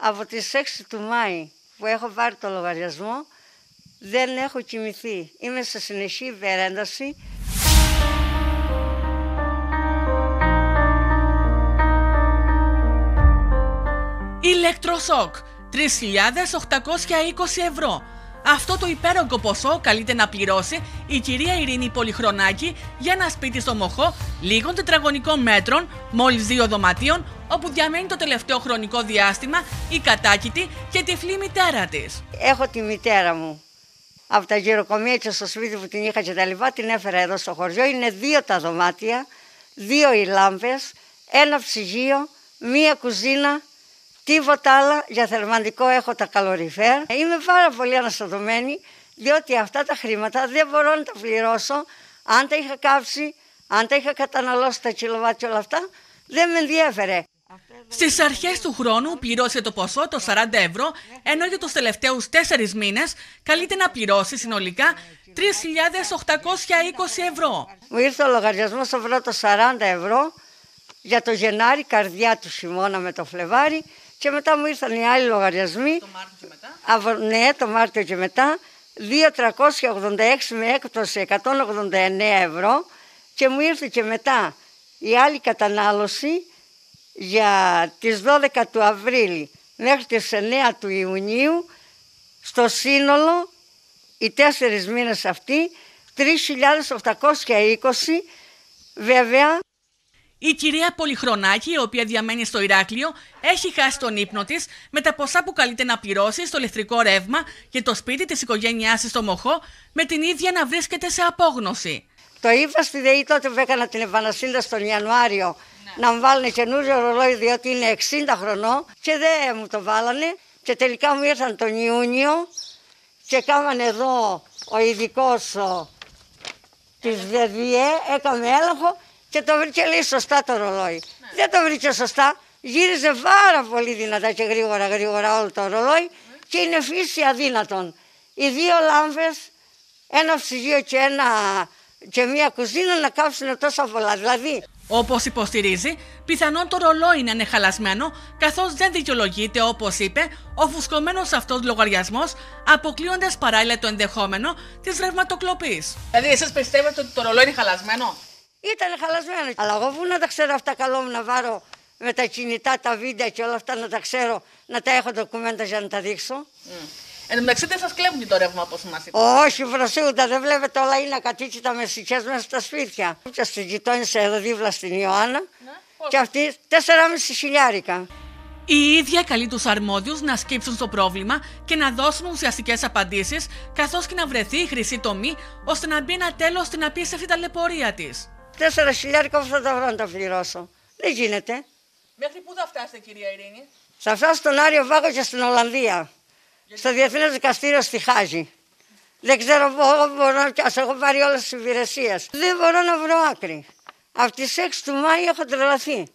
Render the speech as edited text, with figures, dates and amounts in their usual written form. Από τις 6 του Μάη που έχω πάρει το λογαριασμό, δεν έχω κοιμηθεί. Είμαι σε συνεχή υπερένταση. Ηλεκτροσόκ, 3.820 ευρώ. Αυτό το υπέρογγο ποσό καλείται να πληρώσει η κυρία Ειρήνη Πολυχρονάκη για ένα σπίτι στο Μοχώ λίγων τετραγωνικών μέτρων, μόλις 2 δωματίων, όπου διαμένει το τελευταίο χρονικό διάστημα η κατάκητη και τυφλή μητέρα της. Έχω τη μητέρα μου. Από τα γυροκομεία και στο σπίτι που την είχα και τα λοιπά, την έφερα εδώ στο χωριό. Είναι 2 τα δωμάτια, 2 οι λάμπες, 1 ψυγείο, 1 κουζίνα. Τίποτα άλλο, για θερμαντικό έχω τα καλοριφέρ. Είμαι πάρα πολύ αναστατωμένη, διότι αυτά τα χρήματα δεν μπορώ να τα πληρώσω. Αν τα είχα κάψει, αν τα είχα καταναλώσει τα κιλοβάτ και όλα αυτά, δεν με ενδιέφερε. Στις αρχές του χρόνου πληρώσε το ποσό το 40 ευρώ, ενώ για τους τελευταίους 4 μήνες καλείται να πληρώσει συνολικά 3.820 ευρώ. Μου ήρθε ο λογαριασμός το πρώτο 40 ευρώ για το Γενάρη, καρδιά του χειμώνα με το Φλεβάρι. Και μετά μου ήρθαν οι άλλοι λογαριασμοί. Το Μάρτιο και μετά. Ναι, το Μάρτιο και μετά. 2.386 με έκπτωση 189 ευρώ. Και μου ήρθε και μετά η άλλη κατανάλωση για τις 12 του Απρίλη μέχρι τις 9 του Ιουνίου. Στο σύνολο, οι 4 μήνες αυτοί, 3.820. Βέβαια, η κυρία Πολυχρονάκη, η οποία διαμένει στο Ηράκλειο, έχει χάσει τον ύπνο της με τα ποσά που καλείται να πληρώσει στο ηλεκτρικό ρεύμα και το σπίτι της οικογένειάς της στο Μοχώ, με την ίδια να βρίσκεται σε απόγνωση. Το είπα στη ΔΕΗ τότε που έκανα την επανασύνδεση τον Ιανουάριο, ναι, να μου βάλουν καινούριο ρολόι, διότι είναι 60 χρονών, και δεν μου το βάλανε. Και τελικά μου ήρθαν τον Ιούνιο και κάμανε εδώ ο ειδικός της ΔΕΗ, έκαμε έλεγχο. Και το βρήκε, λέει, σωστά το ρολόι. Ναι. Δεν το βρήκε σωστά. Γύριζε πάρα πολύ δυνατά και γρήγορα όλο το ρολόι, και είναι φύση αδύνατον. Οι 2 λάμβες, 1 ψυγείο και, μία κουζίνα να κάψουν τόσα πολλά. Δηλαδή, όπως υποστηρίζει, πιθανόν το ρολόι να είναι χαλασμένο, καθώς δεν δικαιολογείται, όπως είπε, ο φουσκωμένος αυτός λογαριασμός, αποκλείοντας παράλληλα το ενδεχόμενο της ρευματοκλοπής. Δηλαδή, εσείς πιστεύετε ότι το ρολόι είναι χαλασμένο? Ήταν χαλασμένο. Αλλά εγώ που να τα ξέρω αυτά, καλό μου να βάρω με τα κινητά, τα βίντεο και όλα αυτά, να τα ξέρω, να τα έχω ντοκουμέντα για να τα δείξω. Εν τω μεταξύ δεν σας κλέβουν και το ρεύμα, όπως μας είπατε? Όχι, προσίγουτα, δεν βλέπετε, όλα είναι ακατοίκητα με συσκές μέσα στα σπίτια. Και στην γειτόνισσα εδώ δίπλα στην Ιωάννα, ναι, και αυτή 4,5 χιλιάρικα. Η ίδια καλεί τους αρμόδιους να σκύψουν στο πρόβλημα και να δώσουν ουσιαστικές απαντήσεις, καθώς και να βρεθεί η χρυσή τομή, ώστε να μπει ένα τέλος στην απίστευτη ταλαιπωρία της. 4 χιλιάρικα αυτά τα βρω να τα πληρώσω. Δεν γίνεται. Μέχρι πού θα φτάσετε, κυρία Ειρήνη? Θα φτάσω στον Άριο Βάγκο και στην Ολλανδία. Γιατί? Στο Διεθνές Δικαστήριο στη Χάγη. Δεν ξέρω πού μπορώ να πιάσω. Έχω πάρει όλες τις υπηρεσίες. Δεν μπορώ να βρω άκρη. Από τις 6 του Μάη έχω τρελαθεί.